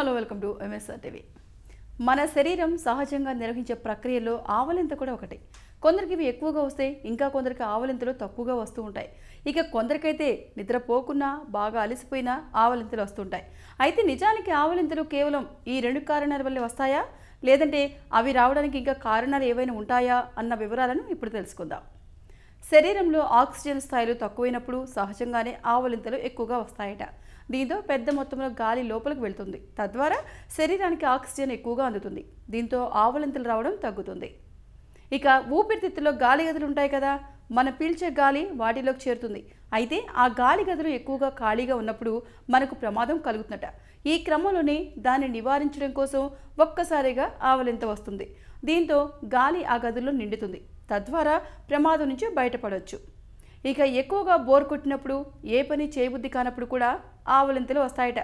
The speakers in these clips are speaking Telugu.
Hello welcome to MSR TV. మన శరీరం సహజంగా నిర్వహించే ప్రక్రియలో ఆవలింత కూడా ఒకటి. కొందరికి ఇవి ఎక్కువగా వస్తాయి, ఇంకా కొందరికి ఆవలింతలు తక్కువగా వస్తూ ఉంటాయి. ఇక కొందరికైతే నిద్రపోకున్నా బాగా అలసిపోయినా ఆవలింతలు వస్తుంటాయి. అయితే నిజానికి ఆవలింతలు కేవలం ఈ రెండు కారణాల వల్లే వస్తాయా, లేదంటే అవి రావడానికి ఇంకా కారణాలు ఏవైనా ఉంటాయా అన్న వివరాలను ఇప్పుడు తెలుసుకుందాం. శరీరంలో ఆక్సిజన్ స్థాయిలు తక్కువైనప్పుడు సహజంగానే ఆవలింతలు ఎక్కువగా వస్తాయట. దీంతో పెద్ద మొత్తంలో గాలి లోపలికి వెళ్తుంది, తద్వారా శరీరానికి ఆక్సిజన్ ఎక్కువగా అందుతుంది. దీంతో ఆవలింతలు రావడం తగ్గుతుంది. ఇక ఊపిరితిత్తుల్లో గాలి గదులు ఉంటాయి కదా, మనం పీల్చే గాలి వాటిలోకి చేరుతుంది. అయితే ఆ గాలి గదులు ఎక్కువగా ఖాళీగా ఉన్నప్పుడు మనకు ప్రమాదం కలుగుతుందట. ఈ క్రమంలోనే దాన్ని నివారించడం కోసం ఒక్కసారిగా ఆవలింత వస్తుంది. దీంతో గాలి ఆ గదుల్లో నిండుతుంది, తద్వారా ప్రమాదం నుంచి బయటపడవచ్చు. ఇక ఎక్కువగా బోర్ కొట్టినప్పుడు, ఏ పని చేయబుద్ధి కానప్పుడు కూడా ఆవలింతలు వస్తాయట.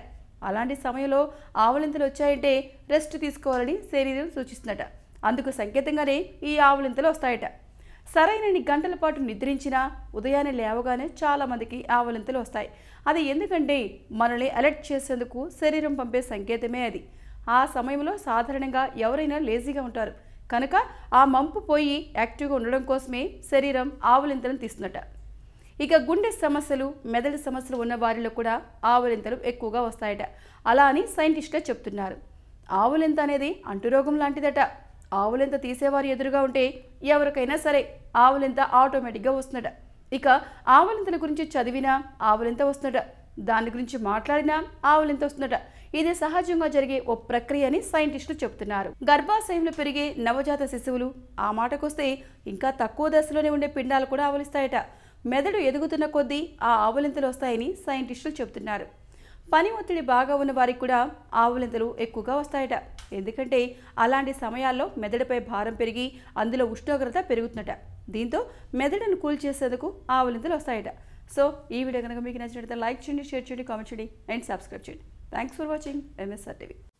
అలాంటి సమయంలో ఆవలింతలు వచ్చాయంటే రెస్ట్ తీసుకోవాలని శరీరం సూచిస్తుందట. అందుకు సంకేతంగానే ఈ ఆవలింతలు వస్తాయట. సరైన గంటల పాటు నిద్రించినా ఉదయాన్నే లేవగానే చాలామందికి ఆవలింతలు వస్తాయి. అది ఎందుకంటే మనల్ని అలర్ట్ చేసేందుకు శరీరం పంపే సంకేతమే అది. ఆ సమయంలో సాధారణంగా ఎవరైనా లేజీగా ఉంటారు కనుక ఆ మంపు పోయి యాక్టివ్గా ఉండడం కోసమే శరీరం ఆవలింతలను తీస్తుందట. ఇక గుండె సమస్యలు, మెదడు సమస్యలు ఉన్న వారిలో కూడా ఆవలింతలు ఎక్కువగా వస్తాయట. అలా అని సైంటిస్టుగా చెప్తున్నారు. ఆవలింత అనేది అంటురోగం లాంటిదట. ఆవలింత తీసేవారు ఎదురుగా ఉంటే ఎవరికైనా సరే ఆవలింత ఆటోమేటిక్గా వస్తుందట. ఇక ఆవలింతల గురించి చదివినా ఆవలింత వస్తుందట, దాని గురించి మాట్లాడినా ఆవలింత వస్తుందట. ఇది సహజంగా జరిగే ఓ ప్రక్రియ అని సైంటిస్టులు చెప్తున్నారు. గర్భాశయంలో పెరిగే నవజాత శిశువులు, ఆ మాటకొస్తే ఇంకా తక్కువ దశలోనే ఉండే పిండాలు కూడా ఆవలిస్తాయట. మెదడు ఎదుగుతున్న కొద్దీ ఆ ఆవలింతలు వస్తాయని సైంటిస్టులు చెబుతున్నారు. పని ఒత్తిడి బాగా ఉన్న వారికి కూడా ఆవలింతలు ఎక్కువగా వస్తాయట. ఎందుకంటే అలాంటి సమయాల్లో మెదడుపై భారం పెరిగి అందులో ఉష్ణోగ్రత పెరుగుతుందట. దీంతో మెదడును కూల్ చేసేందుకు ఆవలింతలు వస్తాయట. సో ఈ వీడియో కనుక మీకు నచ్చినట్లయితే లైక్ చేయండి, షేర్ చేయండి, కామెంట్ చేయండి అండ్ సబ్స్క్రైబ్ చేయండి. Thanks for watching MSR TV.